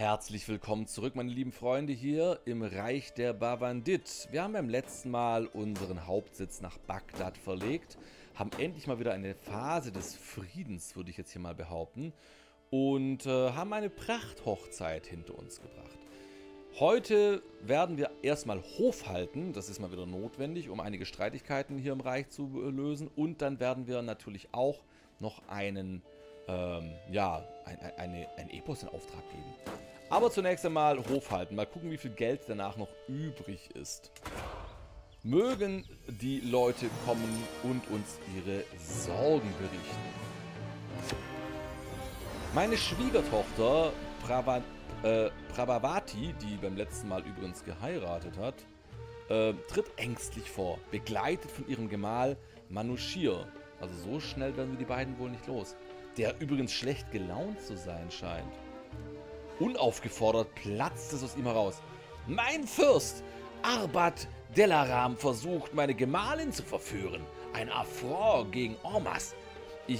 Herzlich willkommen zurück, meine lieben Freunde, hier im Reich der Bavandit. Wir haben beim letzten Mal unseren Hauptsitz nach Bagdad verlegt, haben endlich mal wieder eine Phase des Friedens, würde ich jetzt hier mal behaupten, und haben eine Prachthochzeit hinter uns gebracht. Heute werden wir erstmal Hof halten, das ist mal wieder notwendig, um einige Streitigkeiten hier im Reich zu lösen, und dann werden wir natürlich auch noch einen ein Epos in Auftrag geben. Aber zunächst einmal Hof halten. Mal gucken, wie viel Geld danach noch übrig ist. Mögen die Leute kommen und uns ihre Sorgen berichten. Meine Schwiegertochter Prabhavati, die beim letzten Mal übrigens geheiratet hat, tritt ängstlich vor, begleitet von ihrem Gemahl Manushir. Also so schnell werden wir die beiden wohl nicht los. Der übrigens schlecht gelaunt zu sein scheint. Unaufgefordert platzt es aus ihm heraus. Mein Fürst, Arbat Delaram versucht, meine Gemahlin zu verführen. Ein Affront gegen Ormas. Er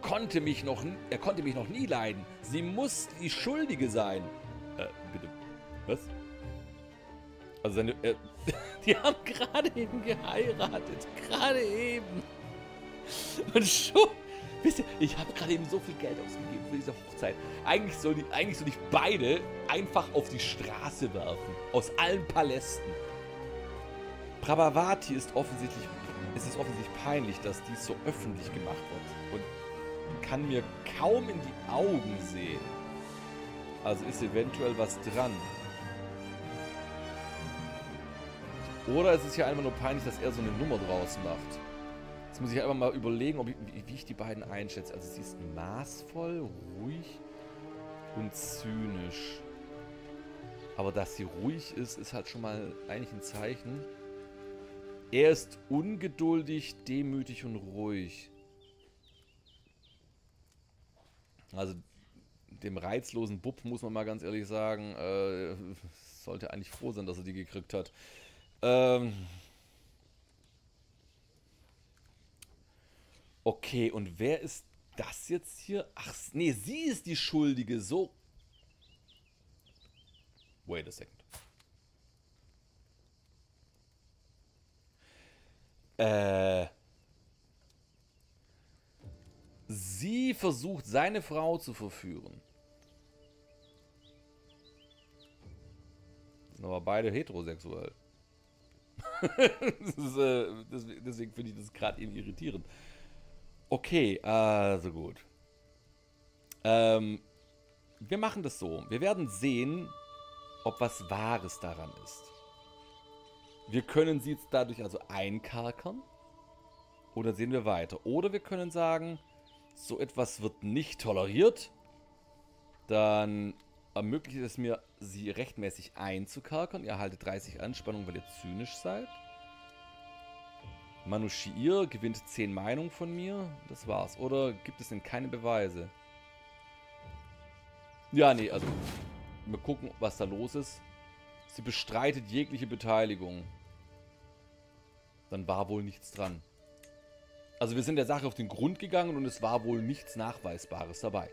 konnte mich noch nie leiden. Sie muss die Schuldige sein. Bitte. Was? Also die haben gerade eben geheiratet. Gerade eben. Und schon. Wisst ihr, ich habe gerade eben so viel Geld ausgegeben für diese Hochzeit. Eigentlich soll ich beide einfach auf die Straße werfen. Aus allen Palästen. Prabhavati ist offensichtlich... Es ist offensichtlich peinlich, dass dies so öffentlich gemacht wird. Und kann mir kaum in die Augen sehen. Also ist eventuell was dran. Oder es ist ja einfach nur peinlich, dass er so eine Nummer draus macht. Jetzt muss ich einfach mal überlegen, wie ich die beiden einschätze. Also sie ist maßvoll, ruhig und zynisch. Aber dass sie ruhig ist, ist halt schon mal eigentlich ein Zeichen. Er ist ungeduldig, demütig und ruhig. Also dem reizlosen Bub, muss man mal ganz ehrlich sagen, sollte eigentlich froh sein, dass er die gekriegt hat. Okay, und wer ist das jetzt hier? Ach, nee, sie ist die Schuldige, so... Wait a second. Sie versucht, seine Frau zu verführen. Sind aber beide heterosexuell. Deswegen finde ich das gerade eben irritierend. Okay, also gut. Wir machen das so. Wir werden sehen, ob was Wahres daran ist. Wir können sie jetzt dadurch also einkerkern. Oder sehen wir weiter. Oder wir können sagen, so etwas wird nicht toleriert. Dann ermöglicht es mir, sie rechtmäßig einzukerkern. Ihr erhaltet 30 Anspannung, weil ihr zynisch seid. Manushir gewinnt 10 Meinungen von mir. Das war's. Oder gibt es denn keine Beweise? Ja, nee, also wir gucken, was da los ist. Sie bestreitet jegliche Beteiligung. Dann war wohl nichts dran. Also wir sind der Sache auf den Grund gegangen und es war wohl nichts Nachweisbares dabei.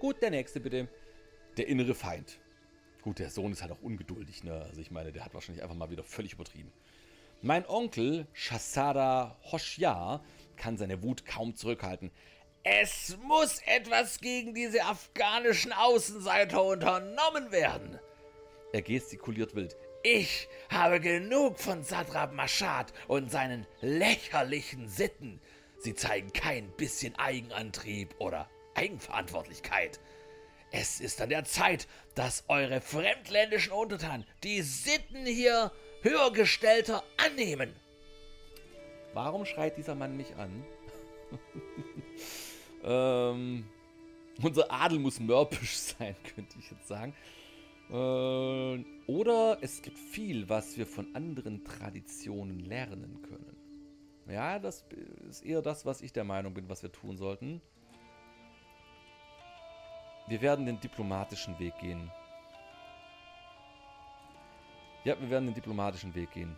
Gut, der nächste bitte. Der innere Feind. Gut, der Sohn ist halt auch ungeduldig, ne? Also ich meine, der hat wahrscheinlich einfach mal wieder völlig übertrieben. Mein Onkel, Shasada Hoshyar, kann seine Wut kaum zurückhalten. Es muss etwas gegen diese afghanischen Außenseiter unternommen werden. Er gestikuliert wild. Ich habe genug von Sadrab Mashad und seinen lächerlichen Sitten. Sie zeigen kein bisschen Eigenantrieb oder Eigenverantwortlichkeit. Es ist an der Zeit, dass eure fremdländischen Untertanen die Sitten hier höhergestellter annehmen. Warum schreit dieser Mann mich an? Unser Adel muss mörbisch sein, könnte ich jetzt sagen. Oder es gibt viel, was wir von anderen Traditionen lernen können. Ja, das ist eher das, was ich der Meinung bin, was wir tun sollten. Wir werden den diplomatischen Weg gehen. Ja, wir werden den diplomatischen Weg gehen.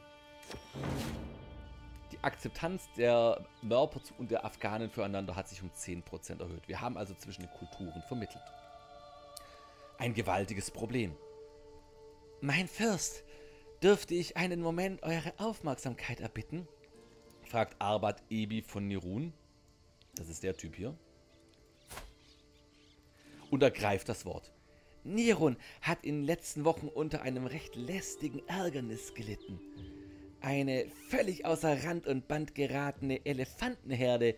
Die Akzeptanz der Mörper und der Afghanen füreinander hat sich um 10% erhöht. Wir haben also zwischen den Kulturen vermittelt. ein gewaltiges Problem. »Mein Fürst, dürfte ich einen Moment eure Aufmerksamkeit erbitten?« fragt Arbat Ebi von Nirun. Das ist der Typ hier. Und ergreift das Wort. »Nirun hat in den letzten Wochen unter einem recht lästigen Ärgernis gelitten. Eine völlig außer Rand und Band geratene Elefantenherde,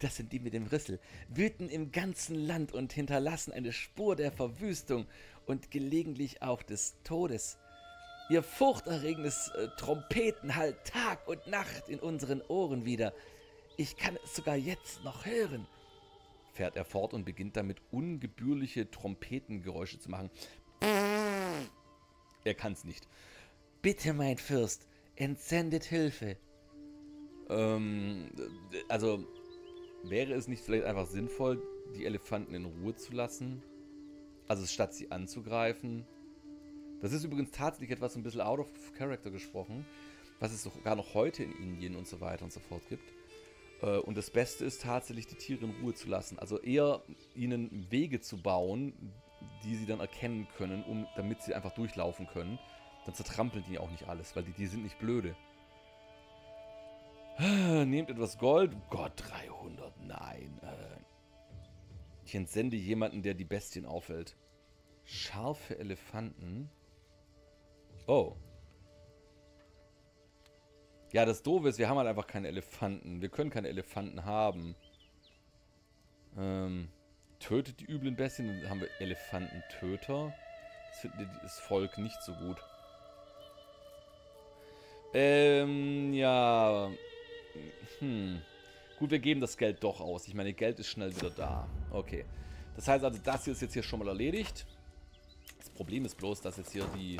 das sind die mit dem Rüssel, wüten im ganzen Land und hinterlassen eine Spur der Verwüstung und gelegentlich auch des Todes. Ihr furchterregendes Trompeten hallt Tag und Nacht in unseren Ohren wieder. Ich kann es sogar jetzt noch hören.« Fährt er fort und beginnt damit, ungebührliche Trompetengeräusche zu machen. Er kann's nicht. »Bitte, mein Fürst, entsendet Hilfe.« Also, wäre es nicht vielleicht einfach sinnvoll, die Elefanten in Ruhe zu lassen? Also, statt sie anzugreifen. Das ist übrigens tatsächlich etwas ein bisschen out of character gesprochen, was es sogar noch heute in Indien und so weiter und so fort gibt. Und das Beste ist tatsächlich, die Tiere in Ruhe zu lassen. Also eher ihnen Wege zu bauen, die sie dann erkennen können, damit sie einfach durchlaufen können. Dann zertrampeln die auch nicht alles, weil die sind nicht blöde. Nehmt etwas Gold. Gott, 300, nein. Ich entsende jemanden, der die Bestien auffällt. Scharfe Elefanten. Oh. Ja, das Doofe ist, wir haben halt einfach keine Elefanten. Wir können keine Elefanten haben. Tötet die üblen Bestien. Dann haben wir Elefantentöter. Das findet das Volk nicht so gut. Ja. Gut, wir geben das Geld doch aus. Ich meine, Geld ist schnell wieder da. Okay. Das heißt also, das hier ist jetzt hier schon mal erledigt. Das Problem ist bloß, dass jetzt hier die...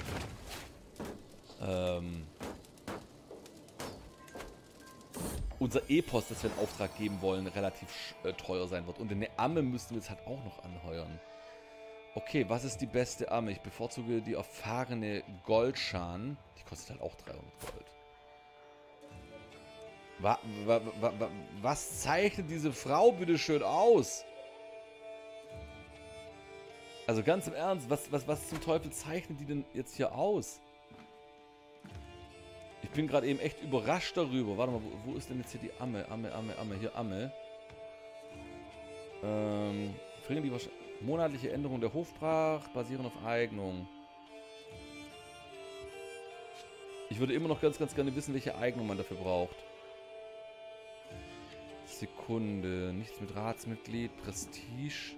unser Epos, das wir in Auftrag geben wollen, relativ teuer sein wird. Und eine Amme müssten wir jetzt halt auch noch anheuern. Okay, was ist die beste Amme? Ich bevorzuge die erfahrene Goldschan. Die kostet halt auch 300 Gold. Was zeichnet diese Frau bitte schön aus? Also ganz im Ernst, was zum Teufel zeichnet die denn jetzt hier aus? Ich bin gerade eben echt überrascht darüber. Warte mal, wo ist denn jetzt hier die Amme? Amme. Hier Amme. Bringen die monatliche Änderung der Hofpracht, basierend auf Eignung. Ich würde immer noch ganz gerne wissen, welche Eignung man dafür braucht. Sekunde. Nichts mit Ratsmitglied. Prestige.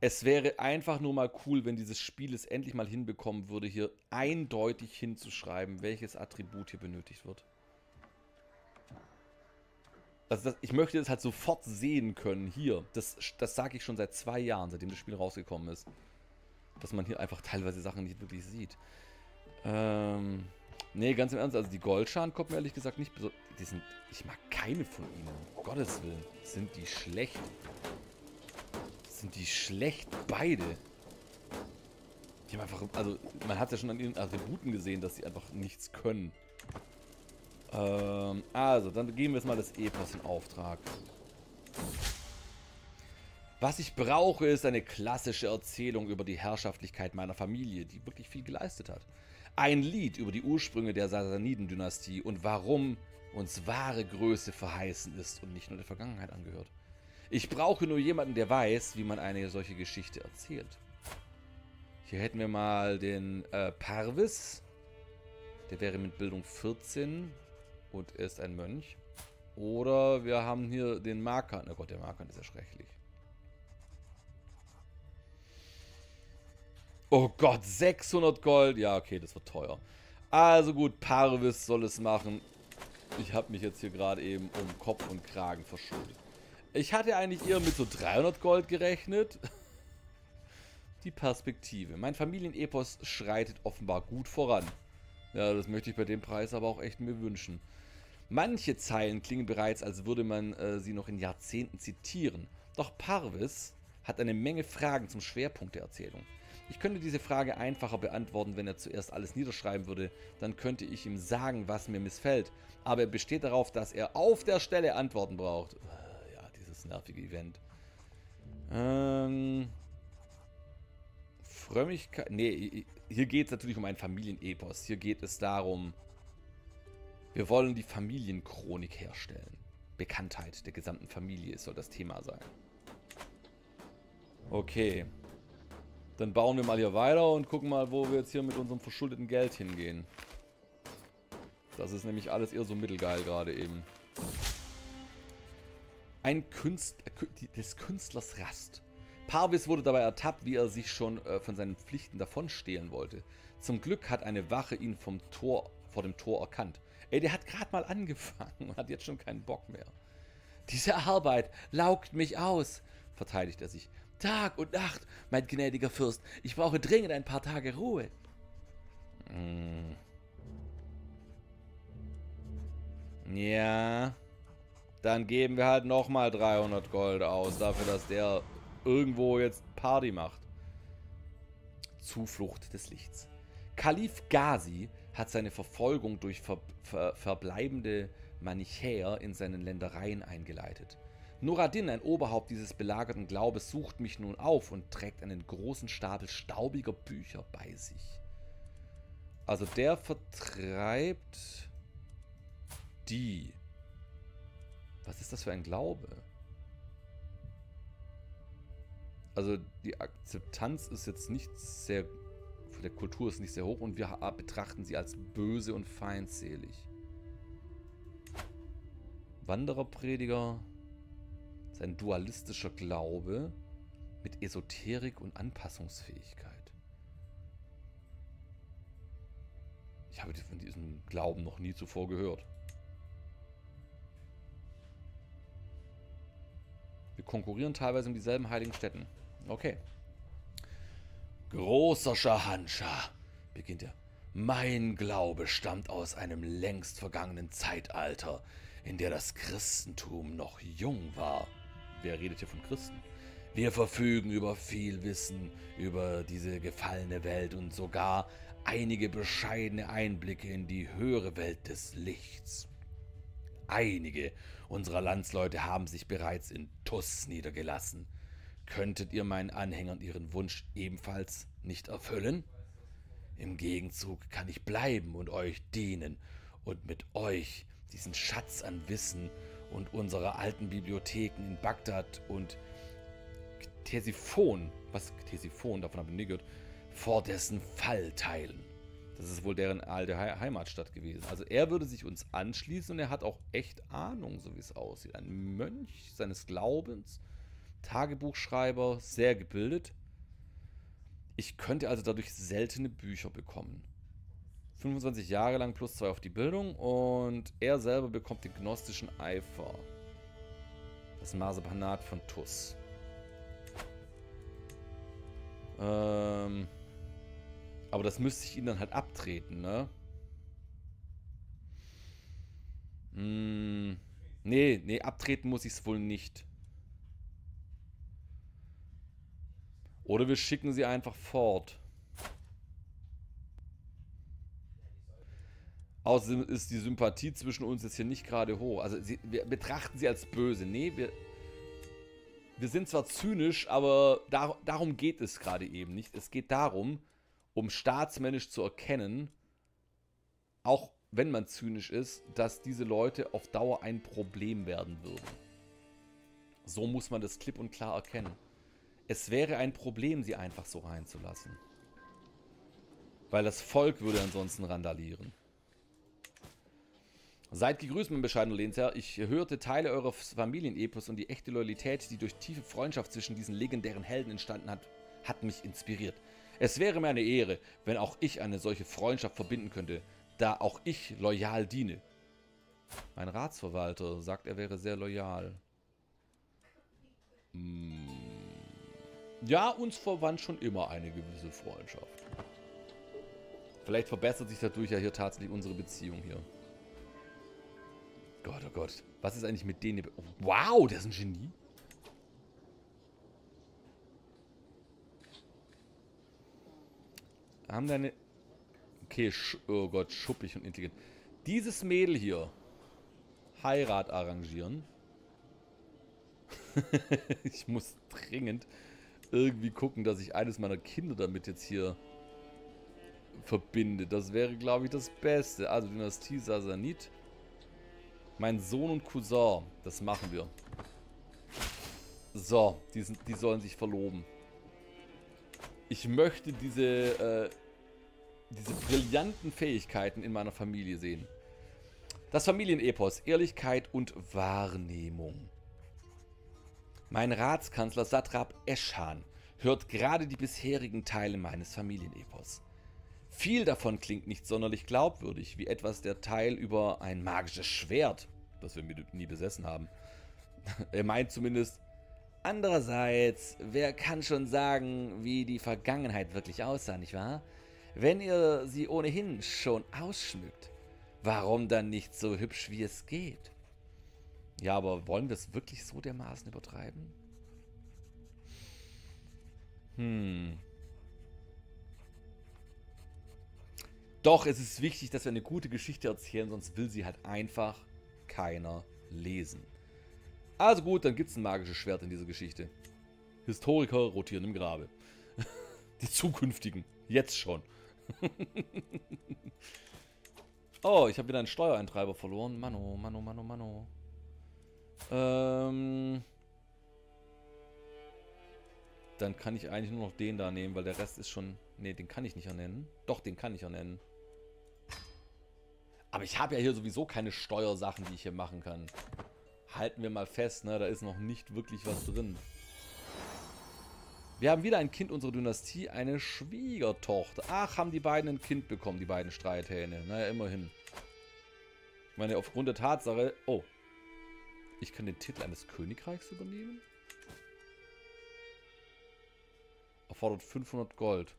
Es wäre einfach nur mal cool, wenn dieses Spiel es endlich mal hinbekommen würde, hier eindeutig hinzuschreiben, welches Attribut hier benötigt wird. Also ich möchte das halt sofort sehen können, hier. Das sage ich schon seit 2 Jahren, seitdem das Spiel rausgekommen ist. Dass man hier einfach teilweise Sachen nicht wirklich sieht. Nee, ganz im Ernst, also die Goldschalen kommt mir ehrlich gesagt nicht besonders... Ich mag keine von ihnen, um Gottes Willen. Sind die schlecht. Sind die schlecht, beide. Die haben einfach, also man hat ja schon an ihren Attributen gesehen, dass sie einfach nichts können. Also, dann geben wir jetzt mal das Epos in Auftrag. Was ich brauche, ist eine klassische Erzählung über die Herrschaftlichkeit meiner Familie, die wirklich viel geleistet hat. Ein Lied über die Ursprünge der Sasaniden-Dynastie und warum uns wahre Größe verheißen ist und nicht nur der Vergangenheit angehört. Ich brauche nur jemanden, der weiß, wie man eine solche Geschichte erzählt. Hier hätten wir mal den Parvis. Der wäre mit Bildung 14 und er ist ein Mönch. Oder wir haben hier den Markant. Oh Gott, der Markant ist ja schrecklich. Oh Gott, 600 Gold. Ja, okay, das wird teuer. Also gut, Parvis soll es machen. Ich habe mich jetzt hier gerade eben um Kopf und Kragen verschuldet. Ich hatte eigentlich eher mit so 300 Gold gerechnet. Die Perspektive. Mein Familienepos schreitet offenbar gut voran. Ja, das möchte ich bei dem Preis aber auch echt mir wünschen. Manche Zeilen klingen bereits, als würde man sie noch in Jahrzehnten zitieren. Doch Parvis hat eine Menge Fragen zum Schwerpunkt der Erzählung. Ich könnte diese Frage einfacher beantworten, wenn er zuerst alles niederschreiben würde. Dann könnte ich ihm sagen, was mir missfällt. Aber er besteht darauf, dass er auf der Stelle Antworten braucht. Nervige Event. Frömmigkeit. Nee, hier geht es natürlich um einen Familienepos. Hier geht es darum, wir wollen die Familienchronik herstellen. Bekanntheit der gesamten Familie soll das Thema sein. Okay. Dann bauen wir mal hier weiter und gucken mal, wo wir jetzt hier mit unserem verschuldeten Geld hingehen. Das ist nämlich alles eher so mittelgeil gerade eben. Ein Künstler, des Künstlers Rast. Parvis wurde dabei ertappt, wie er sich schon von seinen Pflichten davonstehlen wollte. Zum Glück hat eine Wache ihn vom Tor, vor dem Tor erkannt. Ey, der hat gerade mal angefangen und hat jetzt schon keinen Bock mehr. Diese Arbeit laugt mich aus, verteidigt er sich. Tag und Nacht, mein gnädiger Fürst. Ich brauche dringend ein paar Tage Ruhe. Ja, dann geben wir halt nochmal 300 Gold aus, dafür, dass der irgendwo jetzt Party macht. Zuflucht des Lichts. Kalif Ghazi hat seine Verfolgung durch verbleibende Manichäer in seinen Ländereien eingeleitet. Nuraddin, ein Oberhaupt dieses belagerten Glaubens, sucht mich nun auf und trägt einen großen Stapel staubiger Bücher bei sich. Also der vertreibt die. Was ist das für ein Glaube? Also die Akzeptanz ist jetzt nicht sehr, von der Kultur ist nicht sehr hoch und wir betrachten sie als böse und feindselig. Wandererprediger. Sein dualistischer Glaube mit Esoterik und Anpassungsfähigkeit. Ich habe von diesem Glauben noch nie zuvor gehört. Wir konkurrieren teilweise um dieselben heiligen Stätten. Okay. Großer Shahansha, beginnt er. Mein Glaube stammt aus einem längst vergangenen Zeitalter, in der das Christentum noch jung war. Wer redet hier von Christen? Wir verfügen über viel Wissen über diese gefallene Welt und sogar einige bescheidene Einblicke in die höhere Welt des Lichts. Einige unserer Landsleute haben sich bereits in Tus niedergelassen. Könntet ihr meinen Anhängern ihren Wunsch ebenfalls nicht erfüllen? Im Gegenzug kann ich bleiben und euch dienen und mit euch diesen Schatz an Wissen und unsere alten Bibliotheken in Bagdad und Ktesiphon, was Ktesiphon, davon habe ich nie gehört, vor dessen Fall teilen. Das ist wohl deren alte Heimatstadt gewesen. Also er würde sich uns anschließen und er hat auch echt Ahnung, so wie es aussieht. Ein Mönch seines Glaubens, Tagebuchschreiber, sehr gebildet. Ich könnte also dadurch seltene Bücher bekommen. 25 Jahre lang plus 2 auf die Bildung und er selber bekommt den gnostischen Eifer. Das Marsepanat von Tus. Aber das müsste ich ihm dann halt abtreten, ne? Nee, abtreten muss ich es wohl nicht. Oder wir schicken sie einfach fort. Außerdem ist die Sympathie zwischen uns jetzt hier nicht gerade hoch. Also wir betrachten sie als böse. Nee, wir sind zwar zynisch, aber darum geht es gerade eben nicht. Es geht darum, um staatsmännisch zu erkennen, auch wenn man zynisch ist, dass diese Leute auf Dauer ein Problem werden würden. So muss man das klipp und klar erkennen. Es wäre ein Problem, sie einfach so reinzulassen. Weil das Volk würde ansonsten randalieren. Seid gegrüßt, mein bescheidener Lehnsherr. Ich hörte Teile eures Familienepos und die echte Loyalität, die durch tiefe Freundschaft zwischen diesen legendären Helden entstanden hat, hat mich inspiriert. Es wäre mir eine Ehre, wenn auch ich eine solche Freundschaft verbinden könnte, da auch ich loyal diene. Mein Ratsverwalter sagt, er wäre sehr loyal. Ja, uns verwandt schon immer eine gewisse Freundschaft. Vielleicht verbessert sich dadurch ja hier tatsächlich unsere Beziehung hier. Gott, oh Gott. Was ist eigentlich mit denen? Wow, der ist ein Genie. Haben deine... Okay, oh Gott, schuppig und intelligent. Dieses Mädel hier. Heirat arrangieren. Ich muss dringend irgendwie gucken, dass ich eines meiner Kinder damit jetzt hier verbinde. Das wäre, glaube ich, das Beste. Also Dynastie Sasanid. Mein Sohn und Cousin. Das machen wir. So, die sollen sich verloben. Ich möchte diese brillanten Fähigkeiten in meiner Familie sehen. Das Familienepos, Ehrlichkeit und Wahrnehmung. Mein Ratskanzler Satrap Eschan hört gerade die bisherigen Teile meines Familienepos. Viel davon klingt nicht sonderlich glaubwürdig, wie etwas der Teil über ein magisches Schwert, das wir nie besessen haben. Er meint zumindest. Andererseits, wer kann schon sagen, wie die Vergangenheit wirklich aussah, nicht wahr? Wenn ihr sie ohnehin schon ausschmückt, warum dann nicht so hübsch, wie es geht? Ja, aber wollen wir es wirklich so dermaßen übertreiben? Doch, es ist wichtig, dass wir eine gute Geschichte erzählen, sonst will sie halt einfach keiner lesen. Also gut, dann gibt es ein magisches Schwert in dieser Geschichte. Historiker rotieren im Grabe. Die zukünftigen. Jetzt schon. Oh, ich habe wieder einen Steuereintreiber verloren. Mano, mano, mano, mano. Dann kann ich eigentlich nur noch den da nehmen, weil der Rest ist schon... Ne, den kann ich nicht ernennen. Doch, den kann ich ernennen. Aber ich habe ja hier sowieso keine Steuersachen, die ich hier machen kann. Halten wir mal fest, ne? Da ist noch nicht wirklich was drin. Wir haben wieder ein Kind unserer Dynastie, eine Schwiegertochter. Ach, haben die beiden ein Kind bekommen, die beiden Streithähne. Naja, immerhin. Ich meine, aufgrund der Tatsache... Oh. Ich kann den Titel eines Königreichs übernehmen? Erfordert 500 Gold.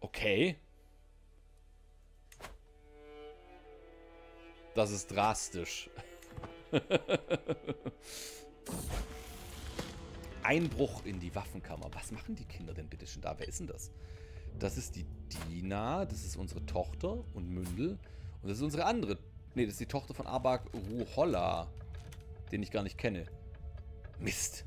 Okay. Das ist drastisch. Einbruch in die Waffenkammer. Was machen die Kinder denn bitte schon da? Wer ist denn das? Das ist die Dina, das ist unsere Tochter und Mündel. Und das ist unsere andere... Ne, das ist die Tochter von Abak Ruholla, den ich gar nicht kenne. Mist.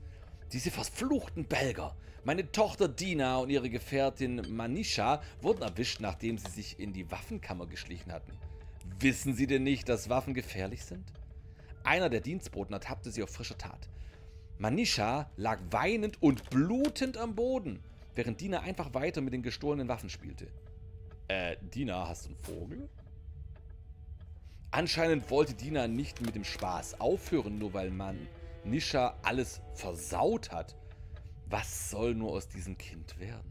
Diese verfluchten Belger. Meine Tochter Dina und ihre Gefährtin Manisha wurden erwischt, nachdem sie sich in die Waffenkammer geschlichen hatten. Wissen Sie denn nicht, dass Waffen gefährlich sind? Einer der Dienstboten ertappte sie auf frischer Tat. Manisha lag weinend und blutend am Boden, während Dina einfach weiter mit den gestohlenen Waffen spielte. Dina, hast du einen Vogel? Anscheinend wollte Dina nicht mit dem Spaß aufhören, nur weil Manisha alles versaut hat. Was soll nur aus diesem Kind werden?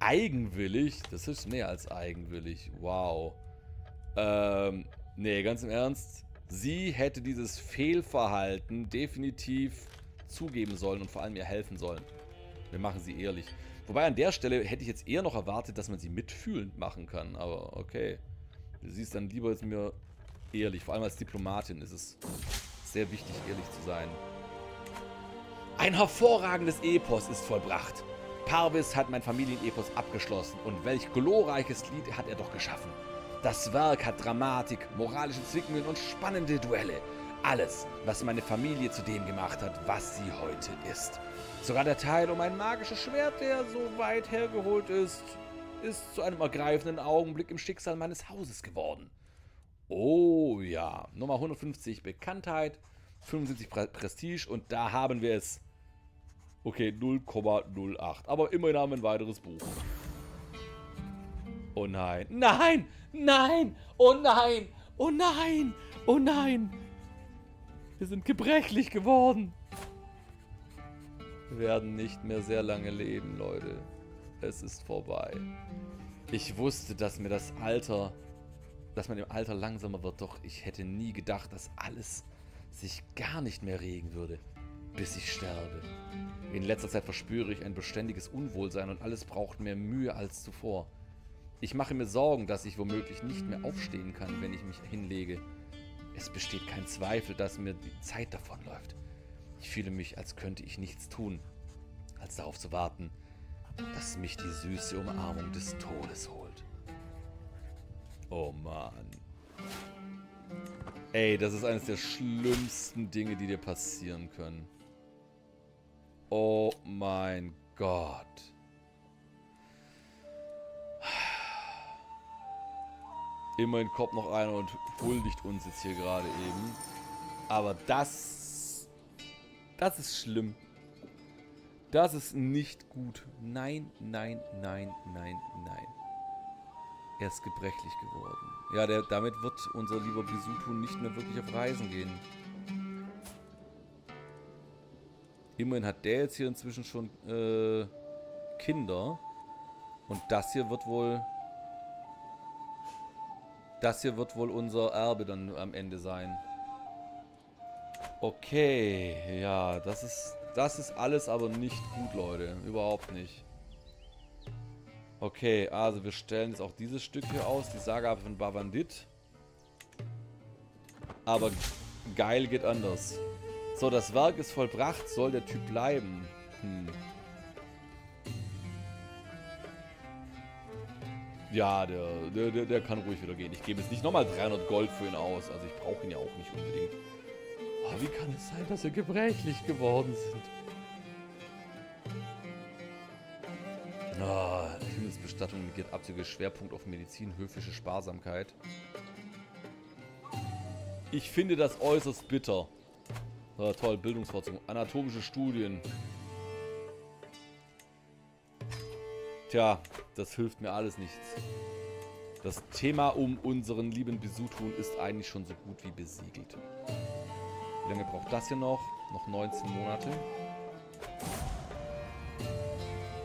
Eigenwillig? Das ist mehr als eigenwillig. Wow. Nee, ganz im Ernst. Sie hätte dieses Fehlverhalten definitiv zugeben sollen und vor allem ihr helfen sollen. Wir machen sie ehrlich. Wobei an der Stelle hätte ich jetzt eher noch erwartet, dass man sie mitfühlend machen kann. Aber okay. Sie ist dann lieber jetzt mir ehrlich. Vor allem als Diplomatin ist es sehr wichtig, ehrlich zu sein. Ein hervorragendes Epos ist vollbracht. Parvis hat mein Familienepos abgeschlossen und welch glorreiches Lied hat er doch geschaffen. Das Werk hat Dramatik, moralische Zwickmühlen und spannende Duelle. Alles, was meine Familie zu dem gemacht hat, was sie heute ist. Sogar der Teil um ein magisches Schwert, der so weit hergeholt ist, ist zu einem ergreifenden Augenblick im Schicksal meines Hauses geworden. Oh ja, Nummer 150 Bekanntheit, 75 Prestige und da haben wir es. Okay, 0,08. Aber immerhin haben wir ein weiteres Buch. Oh nein. Nein! Nein! Oh nein! Oh nein! Oh nein! Wir sind gebrechlich geworden. Wir werden nicht mehr sehr lange leben, Leute. Es ist vorbei. Ich wusste, dass mir das Alter... Dass man im Alter langsamer wird. Doch ich hätte nie gedacht, dass alles sich gar nicht mehr regen würde. Bis ich sterbe. In letzter Zeit verspüre ich ein beständiges Unwohlsein und alles braucht mehr Mühe als zuvor. Ich mache mir Sorgen, dass ich womöglich nicht mehr aufstehen kann, wenn ich mich hinlege. Es besteht kein Zweifel, dass mir die Zeit davonläuft. Ich fühle mich, als könnte ich nichts tun, als darauf zu warten, dass mich die süße Umarmung des Todes holt. Oh Mann. Ey, das ist eines der schlimmsten Dinge, die dir passieren können. Oh mein Gott. Immerhin kommt noch einer und huldigt uns jetzt hier gerade eben. Aber das... das ist schlimm. Das ist nicht gut. Nein, nein, nein, nein, nein. Er ist gebrechlich geworden. Ja, damit wird unser lieber Bisutun nicht mehr wirklich auf Reisen gehen. Immerhin hat der jetzt hier inzwischen schon Kinder. Und das hier wird wohl... das hier wird wohl unser Erbe dann am Ende sein. Okay, ja, das ist alles aber nicht gut, Leute. Überhaupt nicht. Okay, also wir stellen jetzt auch dieses Stück hier aus. Die Saga von Bavandit. Aber geil geht anders. So, das Werk ist vollbracht. Soll der Typ bleiben? Ja, der kann ruhig wieder gehen. Ich gebe jetzt nicht nochmal 300 Gold für ihn aus. Also ich brauche ihn ja auch nicht unbedingt. Oh, wie kann es sein, dass wir gebrechlich geworden sind? Ah, Himmelsbestattung negiert absoluter Schwerpunkt auf Medizin, höfische Sparsamkeit. Ich finde das äußerst bitter. Ah, toll, Bildungsfortschritt, anatomische Studien. Tja, das hilft mir alles nichts. Das Thema um unseren lieben Bisutun ist eigentlich schon so gut wie besiegelt. Wie lange braucht das hier noch? Noch 19 Monate.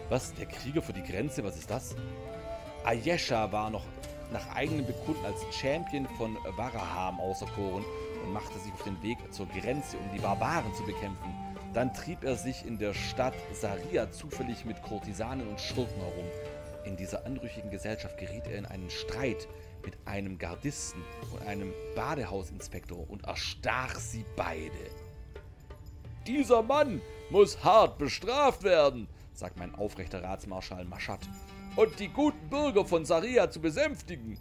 Was? Der Krieger für die Grenze? Was ist das? Ayesha war noch nach eigenem Bekunden als Champion von Varaham auserkoren und machte sich auf den Weg zur Grenze, um die Barbaren zu bekämpfen. Dann trieb er sich in der Stadt Saria zufällig mit Kurtisanen und Schurken herum. In dieser anrüchigen Gesellschaft geriet er in einen Streit mit einem Gardisten und einem Badehausinspektor und erstach sie beide. Dieser Mann muss hart bestraft werden, sagt mein aufrechter Ratsmarschall Maschad, und die guten Bürger von Saria zu besänftigen.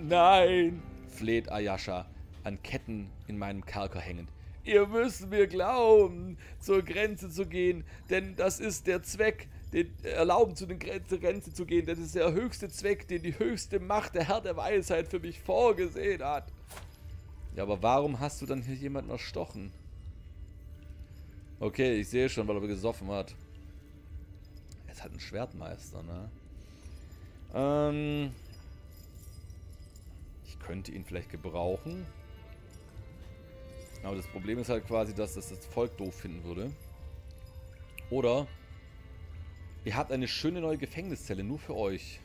Nein, fleht Ayesha, an Ketten in meinem Kerker hängend. Ihr müsst mir glauben, zur Grenze zu gehen, denn das ist der Zweck, zur Grenze zu gehen, denn das ist der höchste Zweck, den die höchste Macht, der Herr der Weisheit, für mich vorgesehen hat. Ja, aber warum hast du dann hier jemanden erstochen? Okay, ich sehe schon, weil er gesoffen hat. Er ist halt ein Schwertmeister, ne? Ich könnte ihn vielleicht gebrauchen. Aber das Problem ist halt quasi, dass das Volk doof finden würde. Oder ihr habt eine schöne neue Gefängniszelle, nur für euch.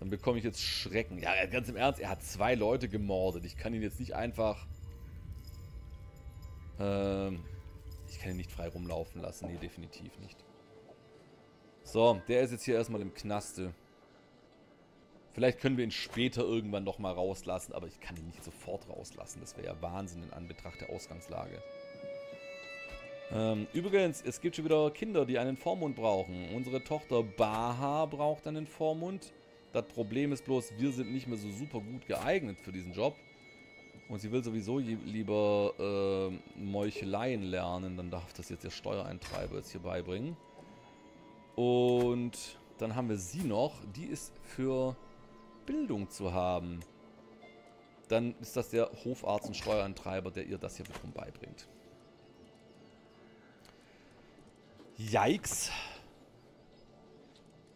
Dann bekomme ich jetzt Schrecken. Ja, ganz im Ernst, er hat 2 Leute gemordet. Ich kann ihn jetzt nicht einfach... ich kann ihn nicht frei rumlaufen lassen. Nee, definitiv nicht. So, der ist jetzt hier erstmal im Knaste. Vielleicht können wir ihn später irgendwann nochmal rauslassen, aber ich kann ihn nicht sofort rauslassen. Das wäre ja Wahnsinn in Anbetracht der Ausgangslage. Übrigens, es gibt schon wieder Kinder, die einen Vormund brauchen. Unsere Tochter Baha braucht einen Vormund. Das Problem ist bloß, wir sind nicht mehr so super gut geeignet für diesen Job. Und sie will sowieso lieber Meucheleien lernen. Dann darf das jetzt der Steuereintreiber jetzt hier beibringen. Und dann haben wir sie noch. Die ist für... Bildung zu haben. Dann ist das der Hofarzt und Steuerantreiber, der ihr das hier wiederum beibringt. Yikes.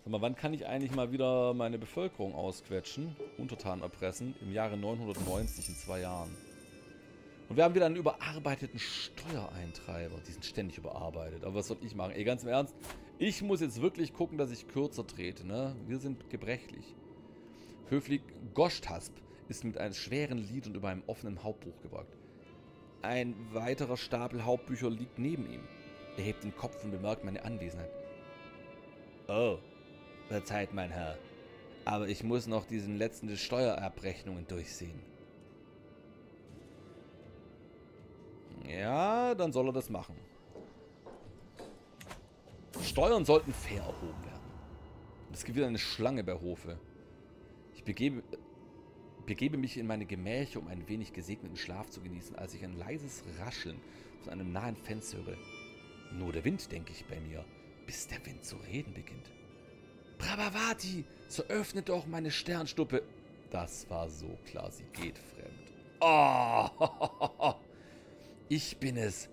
Sag mal, wann kann ich eigentlich mal wieder meine Bevölkerung ausquetschen? Untertan erpressen. Im Jahre 990, in 2 Jahren. Und wir haben wieder einen überarbeiteten Steuereintreiber. Die sind ständig überarbeitet. Aber was soll ich machen? Ey, ganz im Ernst. Ich muss jetzt wirklich gucken, dass ich kürzer trete, ne? Wir sind gebrechlich. Höflich Goshtasp ist mit einem schweren Lied und über einem offenen Hauptbuch gebeugt. Ein weiterer Stapel Hauptbücher liegt neben ihm. Er hebt den Kopf und bemerkt meine Anwesenheit. Oh, verzeiht, mein Herr. Aber ich muss noch diesen letzten des Steuerabrechnungen durchsehen. Ja, dann soll er das machen. Steuern sollten fair erhoben werden. Es gibt wieder eine Schlange bei Hofe. Ich begebe begebe mich in meine Gemächer, um ein wenig gesegneten Schlaf zu genießen, als ich ein leises Rascheln von einem nahen Fenster höre. Nur der Wind, denke ich bei mir, bis der Wind zu reden beginnt. Prabhavati, so öffnet doch meine Sternstuppe. Das war so klar, sie geht fremd. Oh, ich bin es,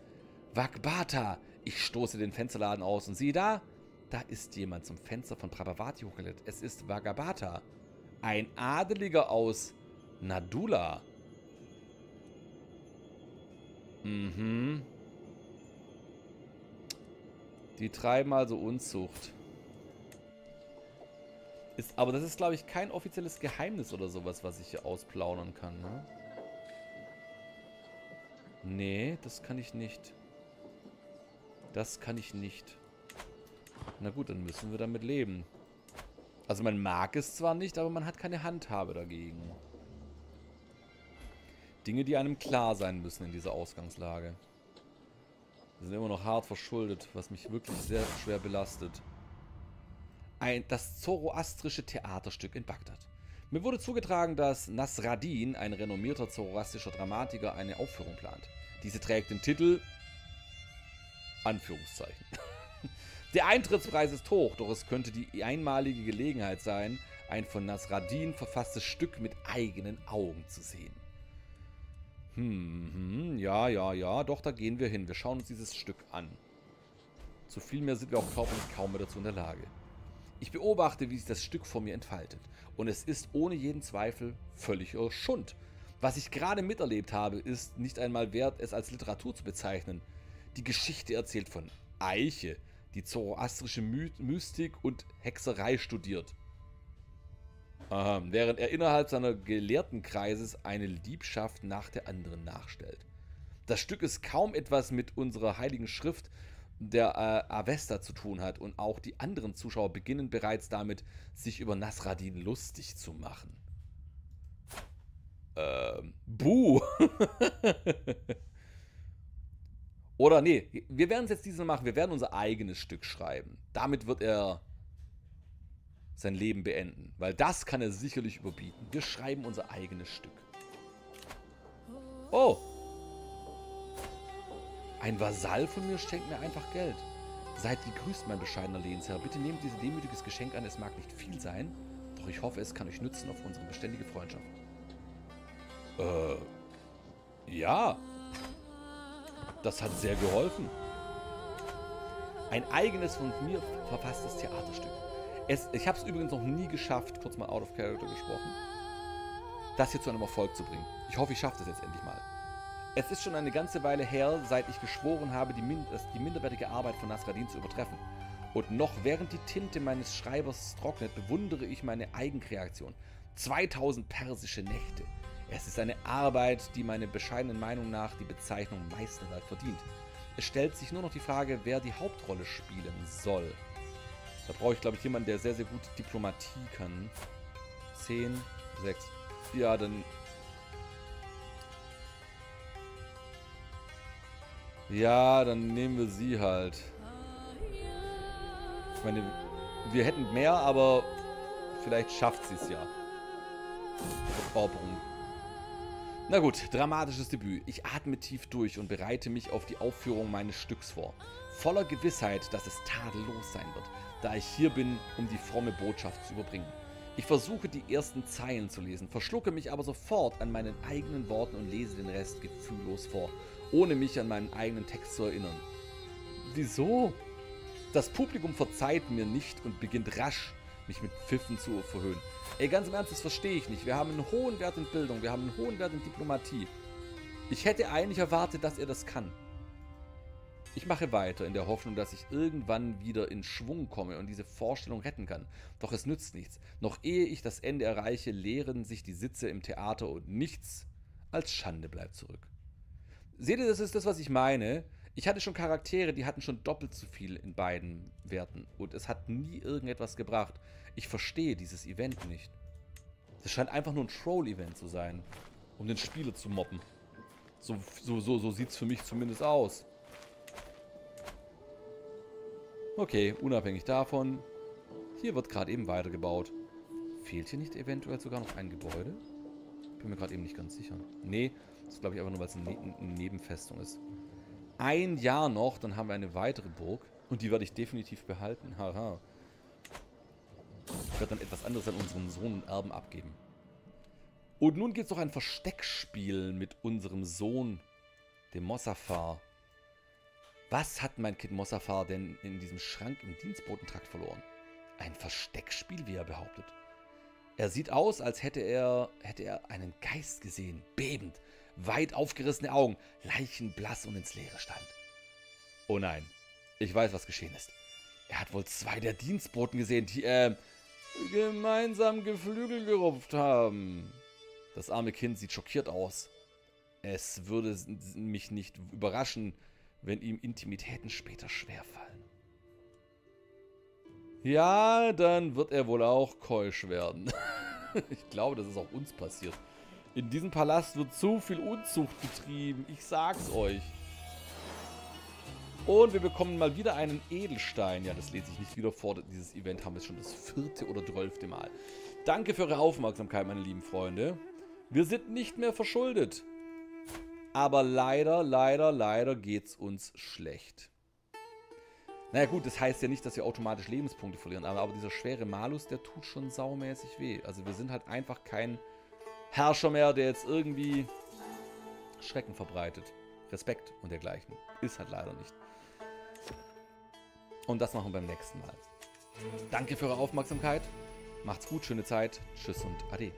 Vagbata. Ich stoße den Fensterladen aus und siehe da, da ist jemand zum Fenster von Prabhavati hochgeklettert. Es ist Vagbata, ein Adeliger aus Nadula. Mhm. Die treiben also Unzucht. Ist, aber das ist, glaube ich, kein offizielles Geheimnis oder sowas, was ich hier ausplaudern kann, ne? Nee, das kann ich nicht. Das kann ich nicht. Na gut, dann müssen wir damit leben. Also man mag es zwar nicht, aber man hat keine Handhabe dagegen. Dinge, die einem klar sein müssen in dieser Ausgangslage. Wir sind immer noch hart verschuldet, was mich wirklich sehr schwer belastet. Das zoroastrische Theaterstück in Bagdad. Mir wurde zugetragen, dass Nasruddin, ein renommierter zoroastrischer Dramatiker, eine Aufführung plant. Diese trägt den Titel... Anführungszeichen. Der Eintrittspreis ist hoch, doch es könnte die einmalige Gelegenheit sein, ein von Nasruddin verfasstes Stück mit eigenen Augen zu sehen. Ja, doch, da gehen wir hin. Wir schauen uns dieses Stück an. Zu viel mehr sind wir auch kaum mehr dazu in der Lage. Ich beobachte, wie sich das Stück vor mir entfaltet. Und es ist ohne jeden Zweifel völliger Schund. Was ich gerade miterlebt habe, ist nicht einmal wert, es als Literatur zu bezeichnen. Die Geschichte erzählt von Ayesha, die zoroastrische Mystik und Hexerei studiert. Aha, während er innerhalb seiner Gelehrtenkreises eine Liebschaft nach der anderen nachstellt. Das Stück ist kaum etwas mit unserer heiligen Schrift, der Avesta zu tun hat, und auch die anderen Zuschauer beginnen bereits damit, sich über Nasruddin lustig zu machen. Buh! Oder nee, wir werden es jetzt diesmal machen, wir werden unser eigenes Stück schreiben. Damit wird er sein Leben beenden, weil das kann er sicherlich überbieten. Wir schreiben unser eigenes Stück. Oh! Ein Vasall von mir schenkt mir einfach Geld. Seid gegrüßt, mein bescheidener Lehnsherr. Bitte nehmt dieses demütiges Geschenk an. Es mag nicht viel sein, doch ich hoffe, es kann euch nützen auf unsere beständige Freundschaft. Ja. Das hat sehr geholfen. Ein eigenes von mir verfasstes Theaterstück. Ich habe es übrigens noch nie geschafft, kurz mal out of character gesprochen, das hier zu einem Erfolg zu bringen. Ich hoffe, ich schaffe das jetzt endlich mal. Es ist schon eine ganze Weile her, seit ich geschworen habe, die minderwertige Arbeit von Nasruddin zu übertreffen. Und noch während die Tinte meines Schreibers trocknet, bewundere ich meine Eigenkreation. 2000 persische Nächte. Es ist eine Arbeit, die meiner bescheidenen Meinung nach die Bezeichnung Meisterwerk verdient. Es stellt sich nur noch die Frage, wer die Hauptrolle spielen soll. Da brauche ich, glaube ich, jemanden, der sehr, sehr gut Diplomatie kann. 10, 6. Ja, dann... Ja, dann nehmen wir sie halt. Ich meine, wir hätten mehr, aber vielleicht schafft sie es ja. Verbraucherung. Na gut, dramatisches Debüt. Ich atme tief durch und bereite mich auf die Aufführung meines Stücks vor. Voller Gewissheit, dass es tadellos sein wird, da ich hier bin, um die fromme Botschaft zu überbringen. Ich versuche, die ersten Zeilen zu lesen, verschlucke mich aber sofort an meinen eigenen Worten und lese den Rest gefühllos vor, ohne mich an meinen eigenen Text zu erinnern. Wieso? Das Publikum verzeiht mir nicht und beginnt rasch, mich mit Pfiffen zu verhöhnen. Ey, ganz im Ernst, das verstehe ich nicht. Wir haben einen hohen Wert in Bildung, wir haben einen hohen Wert in Diplomatie. Ich hätte eigentlich erwartet, dass er das kann. Ich mache weiter in der Hoffnung, dass ich irgendwann wieder in Schwung komme und diese Vorstellung retten kann. Doch es nützt nichts. Noch ehe ich das Ende erreiche, leeren sich die Sitze im Theater und nichts als Schande bleibt zurück. Seht ihr, das ist das, was ich meine. Ich hatte schon Charaktere, die hatten schon doppelt so viel in beiden Werten. Und es hat nie irgendetwas gebracht. Ich verstehe dieses Event nicht. Es scheint einfach nur ein Troll-Event zu sein, um den Spieler zu mobben. So sieht es für mich zumindest aus. Okay, unabhängig davon. Hier wird gerade eben weitergebaut. Fehlt hier nicht eventuell sogar noch ein Gebäude? Bin mir gerade eben nicht ganz sicher. Nee, das ist glaube ich einfach nur, weil es eine Nebenfestung ist. Ein Jahr noch, dann haben wir eine weitere Burg. Und die werde ich definitiv behalten. Haha. Ich werde dann etwas anderes an unseren Sohn und Erben abgeben. Und nun gibt es noch ein Versteckspiel mit unserem Sohn, dem Mossafar. Was hat mein Kind Mossafar denn in diesem Schrank im Dienstbotentrakt verloren? Ein Versteckspiel, wie er behauptet. Er sieht aus, als hätte er einen Geist gesehen, bebend, weit aufgerissene Augen, leichenblass und ins Leere stand. Oh nein, ich weiß, was geschehen ist. Er hat wohl zwei der Dienstboten gesehen, die gemeinsam Geflügel gerupft haben. Das arme Kind sieht schockiert aus. Es würde mich nicht überraschen, wenn ihm Intimitäten später schwerfallen. Ja, dann wird er wohl auch keusch werden. Ich glaube, das ist auch uns passiert. In diesem Palast wird zu viel Unzucht betrieben. Ich sag's euch. Und wir bekommen mal wieder einen Edelstein. Ja, das lese ich nicht wieder vor. Dieses Event haben wir jetzt schon das 4. oder 12. Mal. Danke für eure Aufmerksamkeit, meine lieben Freunde. Wir sind nicht mehr verschuldet. Aber leider, leider, leider geht's uns schlecht. Naja gut, das heißt ja nicht, dass wir automatisch Lebenspunkte verlieren. Aber dieser schwere Malus, der tut schon saumäßig weh. Also wir sind halt einfach kein Herrscher mehr, der jetzt irgendwie Schrecken verbreitet. Respekt und dergleichen. Ist halt leider nicht. Und das machen wir beim nächsten Mal. Danke für eure Aufmerksamkeit. Macht's gut, schöne Zeit. Tschüss und Ade.